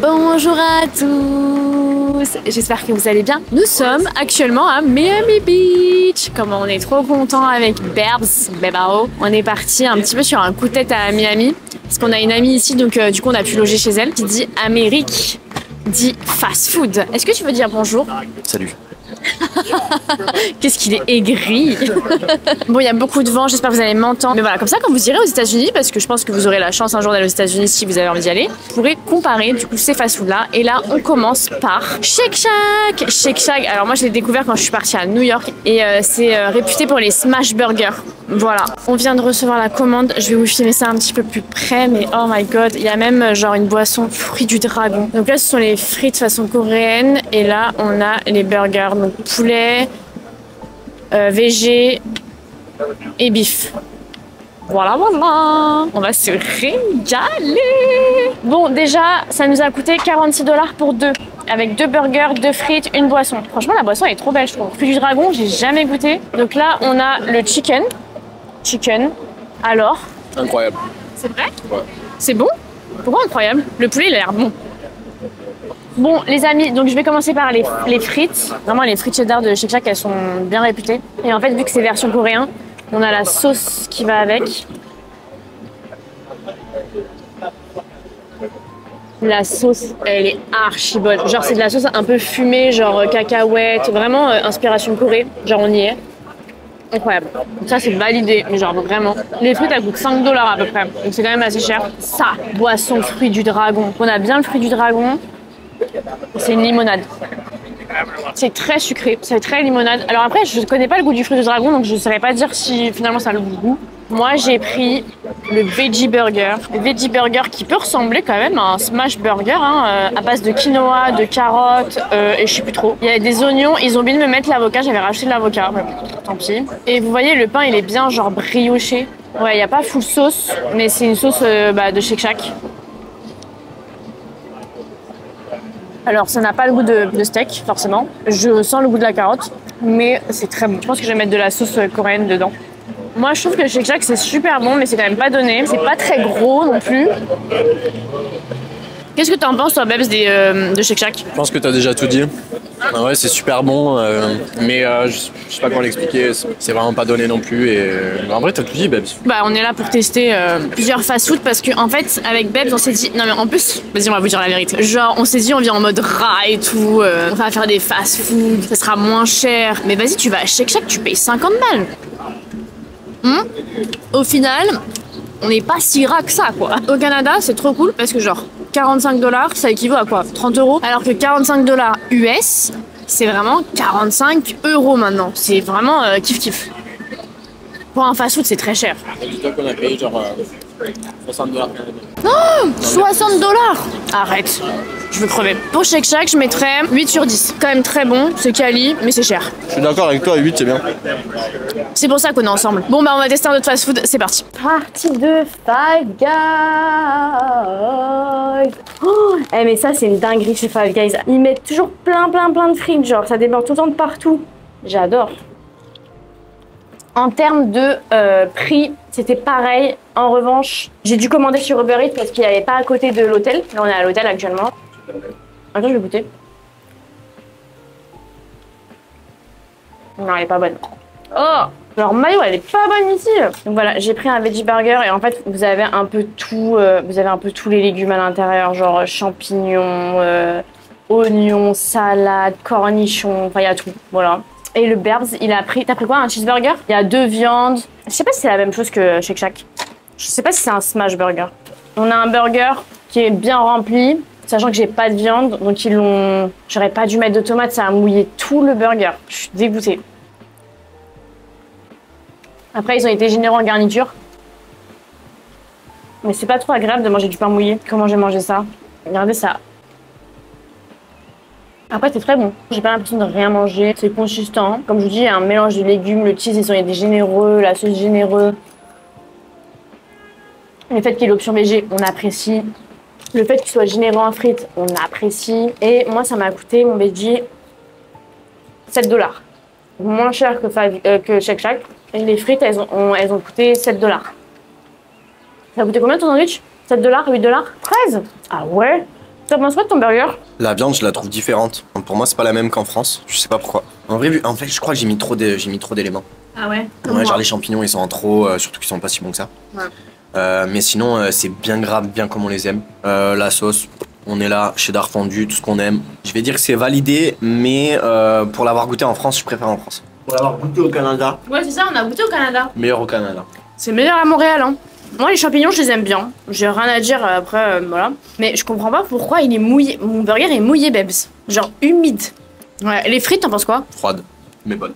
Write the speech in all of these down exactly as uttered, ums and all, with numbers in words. Bonjour à tous, j'espère que vous allez bien. Nous sommes actuellement à Miami Beach. Comme on est trop content avec Berbs, Bebao, on est parti un petit peu sur un coup de tête à Miami. Parce qu'on a une amie ici, donc euh, du coup on a pu loger chez elle, qui dit Amérique, dit fast food. Est-ce que tu veux dire bonjour? Salut. Qu'est-ce qu'il est aigri. Bon, il y a beaucoup de vent, j'espère que vous allez m'entendre. Mais voilà, comme ça, quand vous irez aux États-Unis, parce que je pense que vous aurez la chance un jour d'aller aux États-Unis si vous avez envie d'y aller, vous pourrez comparer du coup ces fast-foods-là. Et là, on commence par Shake Shack. Shake Shack, alors moi je l'ai découvert quand je suis partie à New York et euh, c'est euh, réputé pour les smash burgers. Voilà, on vient de recevoir la commande. Je vais vous filmer ça un petit peu plus près, mais oh my god, il y a même genre une boisson fruit du dragon. Donc là, ce sont les frites façon coréenne et là, on a les burgers. Donc poulet, euh, végé et bif. Voilà, voilà. On va se régaler. Bon, déjà, ça nous a coûté quarante-six dollars pour deux. Avec deux burgers, deux frites, une boisson. Franchement, la boisson, elle est trop belle, je trouve. Fruit du dragon, j'ai jamais goûté. Donc là, on a le chicken. Chicken. Alors? Incroyable. C'est vrai? Ouais. C'est bon? Pourquoi incroyable? Le poulet, il a l'air bon. Bon, les amis, donc je vais commencer par les, les frites. Vraiment, les frites cheddar de Shake Shack, elles sont bien réputées. Et en fait, vu que c'est version coréen, on a la sauce qui va avec. La sauce, elle est archi bonne. Genre, c'est de la sauce un peu fumée, genre cacahuète, vraiment euh, inspiration Corée. Genre, on y est. Incroyable. Ça, c'est validé, mais genre vraiment. Les frites, elles coûtent cinq dollars à peu près. Donc, c'est quand même assez cher. Ça, boisson fruit du dragon. On a bien le fruit du dragon. C'est une limonade. C'est très sucré, c'est très limonade. Alors après, je ne connais pas le goût du fruit du dragon, donc je ne saurais pas dire si finalement ça a le goût. Moi, j'ai pris le veggie burger. Le veggie burger qui peut ressembler quand même à un smash burger, hein, à base de quinoa, de carottes, euh, et je sais plus trop. Il y a des oignons, ils ont oublié de me mettre l'avocat, j'avais racheté de l'avocat, mais tant pis. Et vous voyez, le pain, il est bien genre brioché. Ouais, il n'y a pas full sauce, mais c'est une sauce euh, bah, de Shake Shack. Alors, ça n'a pas le goût de, de steak, forcément. Je sens le goût de la carotte, mais c'est très bon. Je pense que je vais mettre de la sauce coréenne dedans. Moi, je trouve que Shake Shack, c'est super bon, mais c'est quand même pas donné. C'est pas très gros non plus. Qu'est-ce que t'en penses, toi, Bebs, des, euh, de Shake Shack? Je pense que t'as déjà tout dit. Ah ouais, c'est super bon, euh, mais euh, je, je sais pas comment l'expliquer. C'est vraiment pas donné non plus. Et bah, en vrai, t'as tout dit, Bebs. Bah, on est là pour tester euh, plusieurs fast-food parce que en fait, avec Bebs, on s'est dit, non mais en plus, vas-y, on va vous dire la vérité. Genre, on s'est dit, on vient en mode rat et tout. Euh, on va faire des fast-food, ça sera moins cher. Mais vas-y, tu vas à Shake Shack, tu payes cinquante balles. Hum, au final, on n'est pas si rat que ça, quoi. Au Canada, c'est trop cool parce que genre. quarante-cinq dollars, ça équivaut à quoi? trente euros? Alors que quarante-cinq dollars U S, c'est vraiment quarante-cinq euros maintenant. C'est vraiment euh, kiff kiff. Pour un fast-food, c'est très cher. Dis-toi qu'on a payé genre euh, soixante dollars. Non, soixante dollars! Arrête, je veux crever. Pour Shake Shack, je mettrais huit sur dix. Quand même très bon, c'est quali, mais c'est cher. Je suis d'accord avec toi, huit c'est bien. C'est pour ça qu'on est ensemble. Bon bah on va tester un autre fast-food, c'est parti. Partie de Five Guys. Oh, hey, mais ça c'est une dinguerie chez Five Guys. Ils mettent toujours plein plein plein de frites, genre ça déborde tout le temps de partout. J'adore. En termes de euh, prix, c'était pareil. En revanche, j'ai dû commander sur Uber Eats parce qu'il n'y avait pas à côté de l'hôtel. Là, on est à l'hôtel actuellement. Attends, je vais goûter. Non, elle est pas bonne. Oh! Leur mayo, elle est pas bonne ici. Donc voilà, j'ai pris un veggie burger et en fait, vous avez un peu tout. Euh, vous avez un peu tous les légumes à l'intérieur, genre champignons, euh, oignons, salade, cornichons. Enfin, il y a tout. Voilà. Et le Berbs, il a pris... T'as pris quoi? Un cheeseburger? Il y a deux viandes. Je sais pas si c'est la même chose que Shake Shack. Je sais pas si c'est un smash burger. On a un burger qui est bien rempli, sachant que j'ai pas de viande. Donc ils l'ont... J'aurais pas dû mettre de tomates, ça a mouillé tout le burger. Je suis dégoûtée. Après, ils ont été généreux en garniture. Mais c'est pas trop agréable de manger du pain mouillé. Comment j'ai mangé ça? Regardez ça. Après, c'est très bon. J'ai pas l'impression de rien manger. C'est consistant. Comme je vous dis, il y a un mélange de légumes, le cheese, ils ont été généreux, la sauce généreuse. Le fait qu'il y ait l'option végé, on apprécie. Le fait qu'il soit généreux en frites, on apprécie. Et moi, ça m'a coûté, mon veggie, sept dollars. Moins cher que, euh, que Shake Shack. Et les frites, elles ont, ont, elles ont coûté sept dollars. Ça a coûté combien ton sandwich? sept dollars? huit dollars? treize? Ah ouais? Ça pense quoi de ton burger? La viande, je la trouve différente. Pour moi, c'est pas la même qu'en France. Je sais pas pourquoi. En vrai, en fait, je crois que j'ai mis trop d'éléments. Ah ouais? Ouais, genre les champignons, ils sont en trop, euh, surtout qu'ils sont pas si bons que ça. Ouais. Euh, mais sinon, euh, c'est bien gras, bien comme on les aime. Euh, la sauce, on est là, cheddar fondu, tout ce qu'on aime. Je vais dire que c'est validé, mais euh, pour l'avoir goûté en France, je préfère en France. Pour l'avoir goûté au Canada. Ouais, c'est ça, on a goûté au Canada. Meilleur au Canada. C'est meilleur à Montréal, hein. Moi, les champignons, je les aime bien. J'ai rien à dire après, euh, voilà. Mais je comprends pas pourquoi il est mouillé. Mon burger est mouillé, babes. Genre humide. Ouais, les frites, t'en penses quoi? Froides, mais bonnes.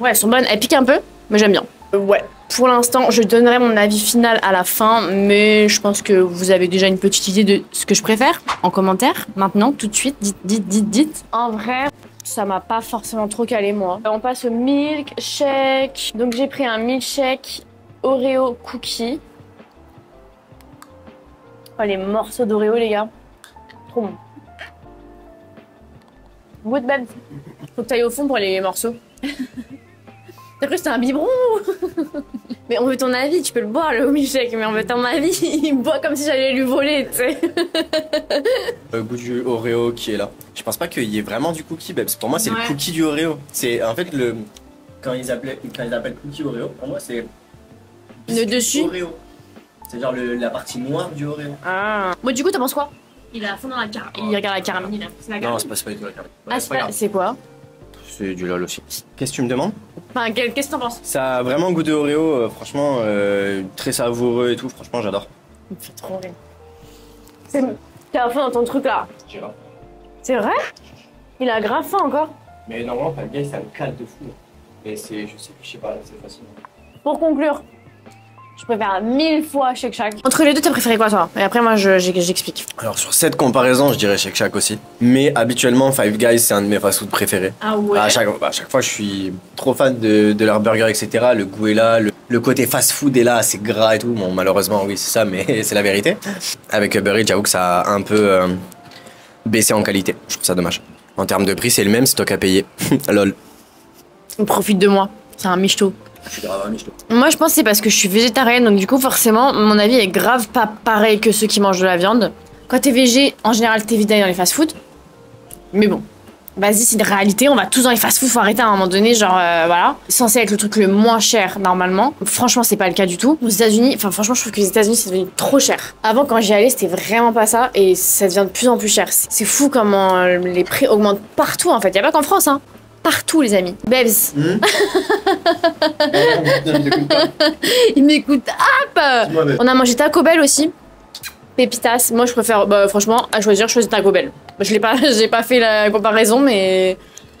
Ouais, elles sont bonnes. Elles piquent un peu, mais j'aime bien. Ouais. Pour l'instant, je donnerai mon avis final à la fin, mais je pense que vous avez déjà une petite idée de ce que je préfère en commentaire. Maintenant, tout de suite, dites, dites, dites, dites. En vrai, ça m'a pas forcément trop calé, moi. On passe au milkshake. Donc, j'ai pris un milkshake Oreo cookie. Oh, les morceaux d'Oreo, les gars. Trop bon. Goût de belle. Faut que t'ailles au fond pour les morceaux. T'as cru que c'était un biberon? Mais on veut ton avis, tu peux le boire le milkshake, mais on veut ton avis. Il boit comme si j'allais lui voler, tu sais. Le goût du Oreo qui est là. Je pense pas qu'il y ait vraiment du cookie, babes. Pour moi, c'est ouais. Le cookie du Oreo. C'est en fait le. Quand ils, appelaient... Quand ils appellent cookie Oreo, pour moi, c'est. Le dessus Oreo. C'est genre le, la partie noire du Oreo. Ah. Bon, du coup, t'en penses quoi? Il est à fond dans la caramel. Il regarde la caramel. Non, c'est pas ça du tout la caramel. Ah, c'est pas... c'est quoi? C'est du lol aussi. Qu'est-ce que tu me demandes? Enfin, qu'est-ce que t'en penses? Ça a vraiment goût de Oreo, euh, franchement, euh, très savoureux et tout, franchement, j'adore. Il me fait trop rire. T'es à fond dans ton truc là. C'est vrai? Il a grave faim encore. Mais normalement, Five Guys, ça me cale de fou. Mais c'est, je sais, je sais pas, c'est facile. Pour conclure, je préfère mille fois Shake Shack. Entre les deux, t'as préféré quoi, toi? Et après, moi, j'explique. Je, Alors, sur cette comparaison, je dirais Shake Shack aussi. Mais habituellement, Five Guys, c'est un de mes fast-food préférés. Ah ouais? À chaque, à chaque fois, je suis trop fan de, de leur burger, et cetera. Le goût est là, le, le côté fast-food est là, c'est gras et tout. Bon, malheureusement, oui, c'est ça, mais c'est la vérité. Avec Uber Eats, j'avoue que ça a un peu euh, baissé en qualité. Je trouve ça dommage. En termes de prix, c'est le même stock à payer. Lol. On profite de moi. C'est un michto. Je suis grave un michto. Moi, je pense que c'est parce que je suis végétarienne, donc du coup, forcément, mon avis est grave pas pareil que ceux qui mangent de la viande. Quand t'es végé, en général, t'évites d'aller dans les fast-food. Mais bon, vas-y, c'est une réalité, on va tous dans les fast-food, faut arrêter à un moment donné, genre euh, voilà. Censé être le truc le moins cher, normalement. Franchement, c'est pas le cas du tout. Aux États-Unis, enfin, franchement, je trouve que les États-Unis, c'est devenu trop cher. Avant, quand j'y allais, c'était vraiment pas ça, et ça devient de plus en plus cher. C'est fou comment les prix augmentent partout, en fait. Y a pas qu'en France, hein. Partout, les amis. Babes. Mmh. Il m'écoute. Hop. On a mangé Taco Bell aussi. Pépitas. Moi, je préfère, bah, franchement, à choisir, je choisis Taco Bell. Je n'ai pas, pas fait la comparaison, mais...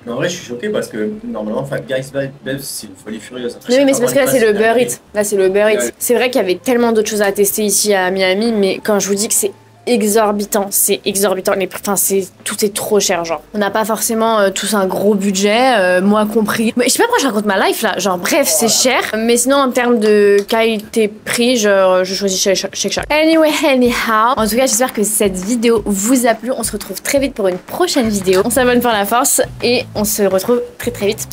En vrai, je suis choquée parce que normalement, Five Guys, Babes, c'est une folie furieuse. Après, oui, mais c'est parce que là, c'est le Uber Eats. Là, c'est le Uber Eats. C'est vrai qu'il y avait tellement d'autres choses à tester ici à Miami, mais quand je vous dis que c'est exorbitant, c'est exorbitant, les prix, enfin c'est, tout est trop cher, genre. On n'a pas forcément euh, tous un gros budget, euh, moi compris. Mais je sais pas pourquoi je raconte ma life là, genre bref, c'est cher. Mais sinon en termes de qualité-prix, je, je choisis Shake Shack. Anyway, anyhow. En tout cas, j'espère que cette vidéo vous a plu. On se retrouve très vite pour une prochaine vidéo. On s'abonne pour la force et on se retrouve très très vite.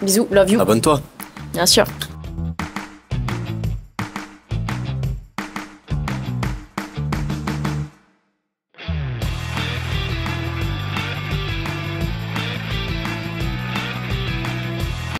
Bisous, love you. Abonne-toi. Bien sûr.